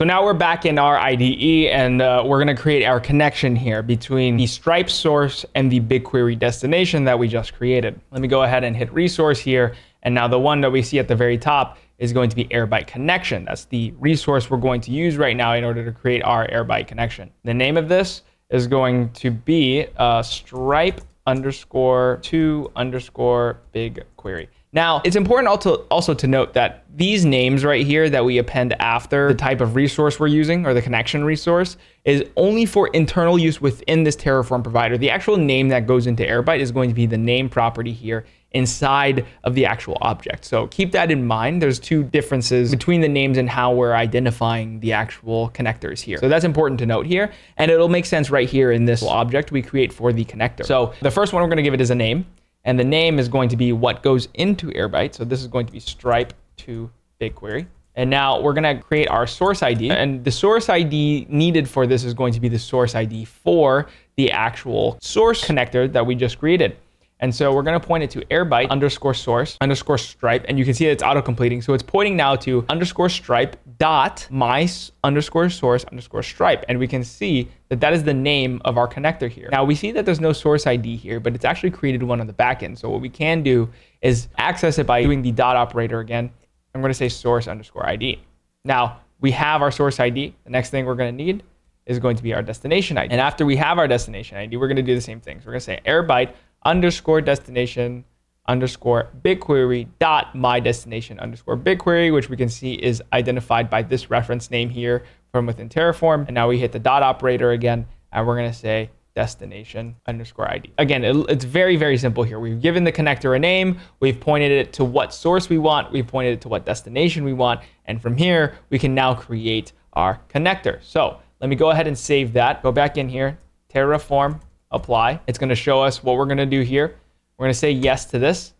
So now we're back in our IDE, and we're going to create our connection here between the Stripe source and the BigQuery destination that we just created. Let me go ahead and hit resource here. And now the one that we see at the very top is going to be Airbyte connection. That's the resource we're going to use right now in order to create our Airbyte connection. The name of this is going to be Stripe _2_ BigQuery. Now, it's important also to note that these names right here that we append after the type of resource we're using, or the connection resource, is only for internal use within this Terraform provider. The actual name that goes into Airbyte is going to be the name property here inside of the actual object. So keep that in mind. There's two differences between the names and how we're identifying the actual connectors here. So that's important to note here, and it'll make sense right here in this object we create for the connector. So the first one we're going to give it is a name, and the name is going to be what goes into Airbyte. So this is going to be Stripe to BigQuery. And now we're going to create our source ID, and the source ID needed for this is going to be the source ID for the actual source connector that we just created. And so we're going to point it to Airbyte _source_stripe, and you can see that it's auto-completing. So it's pointing now to _stripe.my_source_stripe. And we can see that that is the name of our connector here. Now we see that there's no source ID here, but it's actually created one on the back end. So what we can do is access it by doing the dot operator again. I'm going to say source_ID. Now we have our source ID. The next thing we're going to need is going to be our destination ID. And after we have our destination ID, we're going to do the same thing. So we're going to say Airbyte _destination_BigQuery.myDestination_BigQuery, which we can see is identified by this reference name here from within Terraform. And now we hit the dot operator again, and we're going to say destination_ID. Again, it's very, very simple here. We've given the connector a name, we've pointed it to what source we want, we've pointed it to what destination we want, and from here, we can now create our connector. So let me go ahead and save that. Go back in here, Terraform, apply. It's going to show us what we're going to do here. We're going to say yes to this,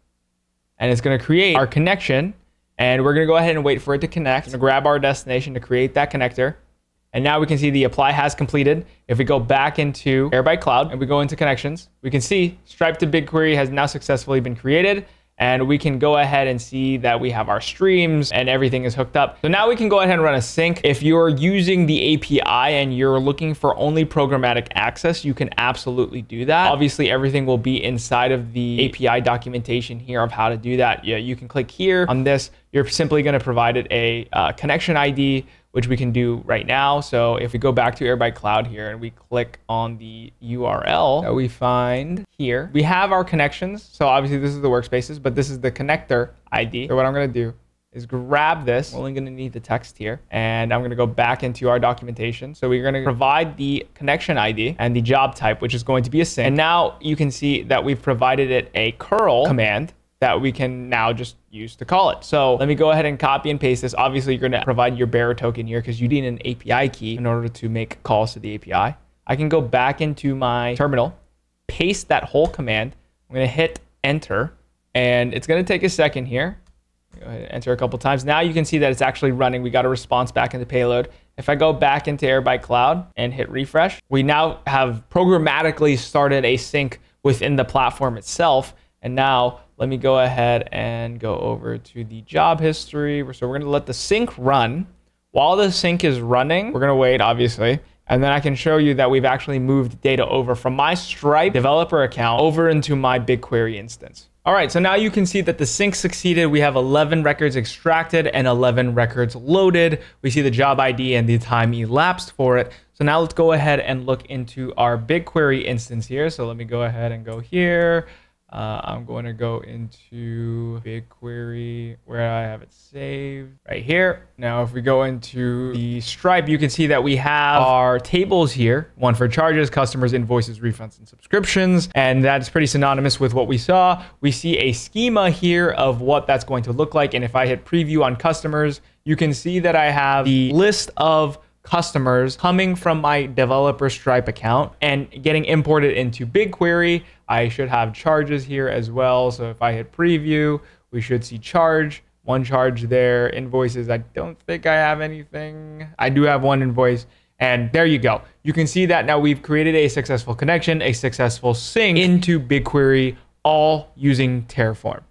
and it's going to create our connection, and we're going to go ahead and wait for it to connect. It's going to grab our destination to create that connector, and now we can see the apply has completed. If we go back into Airbyte Cloud and we go into connections, we can see Stripe to BigQuery has now successfully been created, and we can go ahead and see that we have our streams and everything is hooked up. So now we can go ahead and run a sync. If you're using the API and you're looking for only programmatic access, you can absolutely do that. Obviously, everything will be inside of the API documentation here of how to do that. Yeah, you can click here on this. You're simply going to provide it a connection ID, which we can do right now. So if we go back to Airbyte Cloud here and we click on the URL that we find here, we have our connections. So obviously this is the workspaces, but this is the connector ID. So what I'm going to do is grab this. We're only going to need the text here, and I'm going to go back into our documentation. So we're going to provide the connection ID and the job type, which is going to be a sync. And now you can see that we've provided it a curl command that we can now just use to call it. So let me go ahead and copy and paste this. Obviously, you're gonna provide your bearer token here because you need an API key in order to make calls to the API. I can go back into my terminal, paste that whole command. I'm gonna hit enter, and it's gonna take a second here. Go ahead and enter a couple times. Now you can see that it's actually running. We got a response back in the payload. If I go back into Airbyte Cloud and hit refresh, we now have programmatically started a sync within the platform itself. And now let me go ahead and go over to the job history. So we're going to let the sync run. While the sync is running, we're going to wait, obviously. And then I can show you that we've actually moved data over from my Stripe developer account over into my BigQuery instance. All right, so now you can see that the sync succeeded. We have 11 records extracted and 11 records loaded. We see the job ID and the time elapsed for it. So now let's go ahead and look into our BigQuery instance here. So let me go ahead and go here. I'm going to go into BigQuery where I have it saved right here. Now, if we go into the Stripe, you can see that we have our tables here, one for charges, customers, invoices, refunds, and subscriptions. And that's pretty synonymous with what we saw. We see a schema here of what that's going to look like. And if I hit preview on customers, you can see that I have the list of customers coming from my developer Stripe account and getting imported into BigQuery. I should have charges here as well. So if I hit preview, we should see charge, one charge there, invoices. I don't think I have anything. I do have one invoice. And there you go. You can see that now we've created a successful connection, a successful sync into BigQuery, all using Terraform.